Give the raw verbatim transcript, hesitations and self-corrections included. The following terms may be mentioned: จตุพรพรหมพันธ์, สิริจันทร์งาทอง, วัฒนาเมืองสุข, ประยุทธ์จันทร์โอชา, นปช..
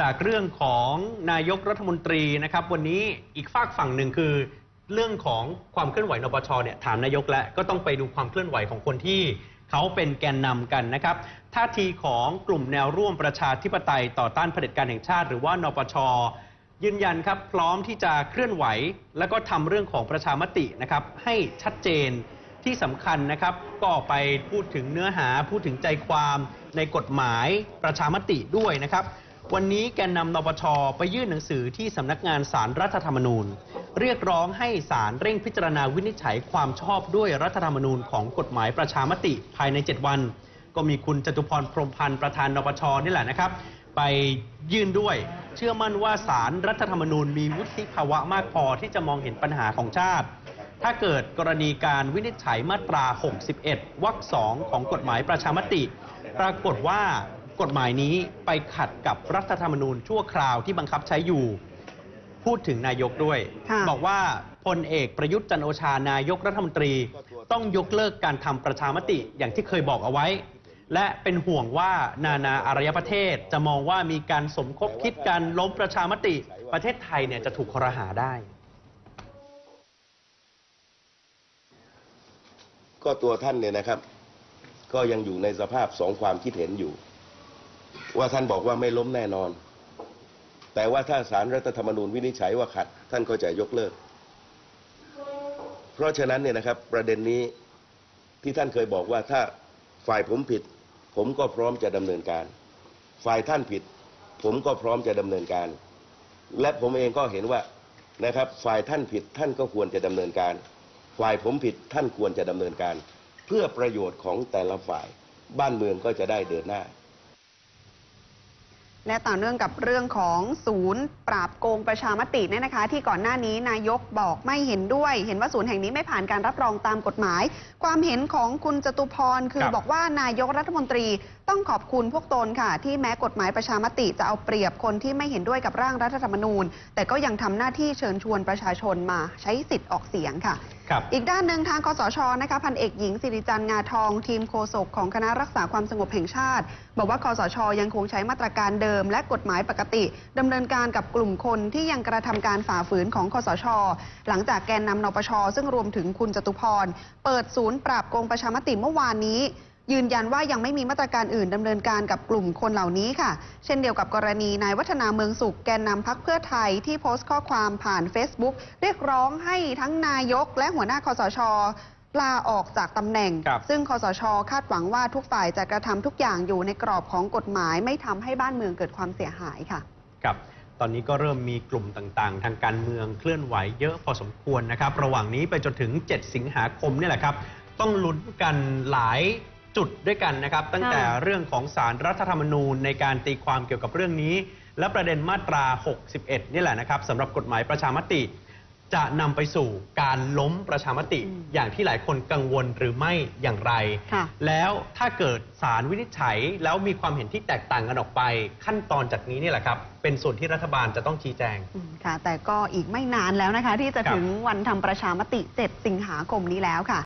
จากเรื่องของนายกรัฐมนตรีนะครับวันนี้อีกฝากฝั่งหนึ่งคือเรื่องของความเคลื่อนไหวนปชเนี่ยถามนายกแล้วก็ต้องไปดูความเคลื่อนไหวของคนที่เขาเป็นแกนนำกันนะครับท่าทีของกลุ่มแนวร่วมประชาธิปไตยต่อต้านเผด็จการแห่งชาติหรือว่านปชยืนยันครับพร้อมที่จะเคลื่อนไหวและก็ทำเรื่องของประชามตินะครับให้ชัดเจนที่สำคัญนะครับก็ไปพูดถึงเนื้อหาพูดถึงใจความในกฎหมายประชามติด้วยนะครับวันนี้แกนนำนปชไปยื่นหนังสือที่สำนักงานศาลรัฐธรรมนูญเรียกร้องให้ศาลเร่งพิจารณาวินิจฉัยความชอบด้วยรัฐธรรมนูญของกฎหมายประชามติภายในเจ็ดวันก็มีคุณจตุพรพรหมพันธ์ประธานนปชนี่แหละนะครับไปยื่นด้วยเชื่อมั่นว่าศาลรัฐธรรมนูญมีวุฒิภาวะมากพอที่จะมองเห็นปัญหาของชาติถ้าเกิดกรณีการวินิจฉัยมาตราหกสิบเอ็ดวรรคสองของกฎหมายประชามติปรากฏว่ากฎหมายนี้ไปขัดกับรัฐธรรมนูญชั่วคราวที่บังคับใช้อยู่พูดถึงนายกด้วยบอกว่าพลเอกประยุทธ์จันทร์โอชานายกรัฐมนตรีต้องยกเลิกการทำประชามติอย่างที่เคยบอกเอาไว้และเป็นห่วงว่านานาอารยประเทศจะมองว่ามีการสมคบคิดการล้มประชามติประเทศไทยเนี่ยจะถูกครหาได้ก็ตัวท่านเนี่ยนะครับก็ยังอยู่ในสภาพสองความคิดเห็นอยู่ว่าท่านบอกว่าไม่ล้มแน่นอนแต่ว่าถ้าศาลรัฐธรรมนูญวินิจฉัยว่าขัดท่านก็จะยกเลิกเพราะฉะนั้นเนี่ยนะครับประเด็นนี้ที่ท่านเคยบอกว่าถ้าฝ่ายผมผิดผมก็พร้อมจะดำเนินการฝ่ายท่านผิดผมก็พร้อมจะดำเนินการและผมเองก็เห็นว่านะครับฝ่ายท่านผิดท่านก็ควรจะดำเนินการฝ่ายผมผิดท่านควรจะดำเนินการเพื่อประโยชน์ของแต่ละฝ่ายบ้านเมืองก็จะได้เดินหน้าและต่อเนื่องกับเรื่องของศูนย์ปราบโกงประชามติเนี่ยนะคะที่ก่อนหน้านี้นายกบอกไม่เห็นด้วยเห็นว่าศูนย์แห่งนี้ไม่ผ่านการรับรองตามกฎหมายความเห็นของคุณจตุพรคือบอกว่านายกรัฐมนตรีต้องขอบคุณพวกตนค่ะที่แม้กฎหมายประชามติจะเอาเปรียบคนที่ไม่เห็นด้วยกับร่างรัฐธรรมนูญแต่ก็ยังทำหน้าที่เชิญชวนประชาชนมาใช้สิทธิ์ออกเสียงค่ะอีกด้านหนึ่งทางคสช.นะคะพันเอกหญิงสิริจันทร์งาทองทีมโฆษกของคณะรักษาความสงบแห่งชาติบอกว่าคสช.ยังคงใช้มาตรการเดิมและกฎหมายปกติดำเนินการกับกลุ่มคนที่ยังกระทำการฝ่าฝืนของคสช.หลังจากแกนนำนปช.ซึ่งรวมถึงคุณจตุพรเปิดศูนย์ปราบโกงประชามติเมื่อวานนี้ยืนยันว่ายังไม่มีมาตรการอื่นดำเนินการกับกลุ่มคนเหล่านี้ค่ะเช่นเดียวกับกรณีนายวัฒนาเมืองสุขแกนนำพรรคเพื่อไทยที่โพสต์ข้อความผ่าน เฟซบุ๊ก เรียกร้องให้ทั้งนายกและหัวหน้าคสช.ลาออกจากตำแหน่งซึ่งคสช.คาดหวังว่าทุกฝ่ายจะกระทำทุกอย่างอยู่ในกรอบของกฎหมายไม่ทำให้บ้านเมืองเกิดความเสียหายค่ะครับตอนนี้ก็เริ่มมีกลุ่มต่างๆทางการเมืองเคลื่อนไหวเยอะพอสมควรนะครับระหว่างนี้ไปจนถึงเจ็ดสิงหาคมนี่แหละครับต้องลุ้นกันหลายจุดด้วยกันนะครับตั้งแต่เรื่องของศาลรัฐธรรมนูญในการตีความเกี่ยวกับเรื่องนี้และประเด็นมาตราหกสิบเอ็ดนี่แหละนะครับสำหรับกฎหมายประชามติจะนำไปสู่การล้มประชามติอย่างที่หลายคนกังวลหรือไม่อย่างไรแล้วถ้าเกิดศาลวินิจฉัยแล้วมีความเห็นที่แตกต่างกันออกไปขั้นตอนจากนี้นี่แหละครับเป็นส่วนที่รัฐบาลจะต้องชี้แจงค่ะแต่ก็อีกไม่นานแล้วนะคะที่จะถึงวันทำประชามติเจ็ดสิงหาคมนี้แล้วค่ะ